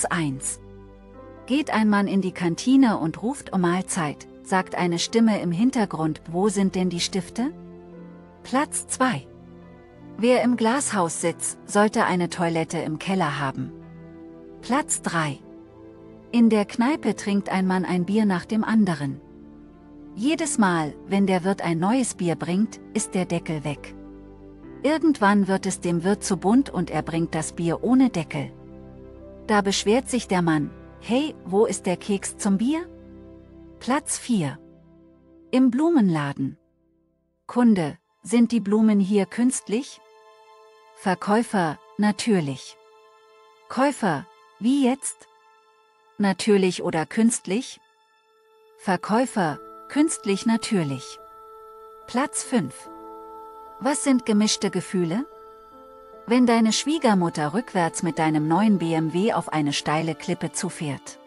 Satz 1. Geht ein Mann in die Kantine und ruft um Mahlzeit, sagt eine Stimme im Hintergrund, wo sind denn die Stifte? Platz 2. Wer im Glashaus sitzt, sollte eine Toilette im Keller haben. Platz 3. In der Kneipe trinkt ein Mann ein Bier nach dem anderen. Jedes Mal, wenn der Wirt ein neues Bier bringt, ist der Deckel weg. Irgendwann wird es dem Wirt zu bunt und er bringt das Bier ohne Deckel. Da beschwert sich der Mann, hey, wo ist der Keks zum Bier? Platz 4. Im Blumenladen. Kunde, sind die Blumen hier künstlich? Verkäufer, natürlich. Käufer, wie jetzt? Natürlich oder künstlich? Verkäufer, künstlich natürlich. Platz 5. Was sind gemischte Gefühle? Wenn deine Schwiegermutter rückwärts mit deinem neuen BMW auf eine steile Klippe zufährt.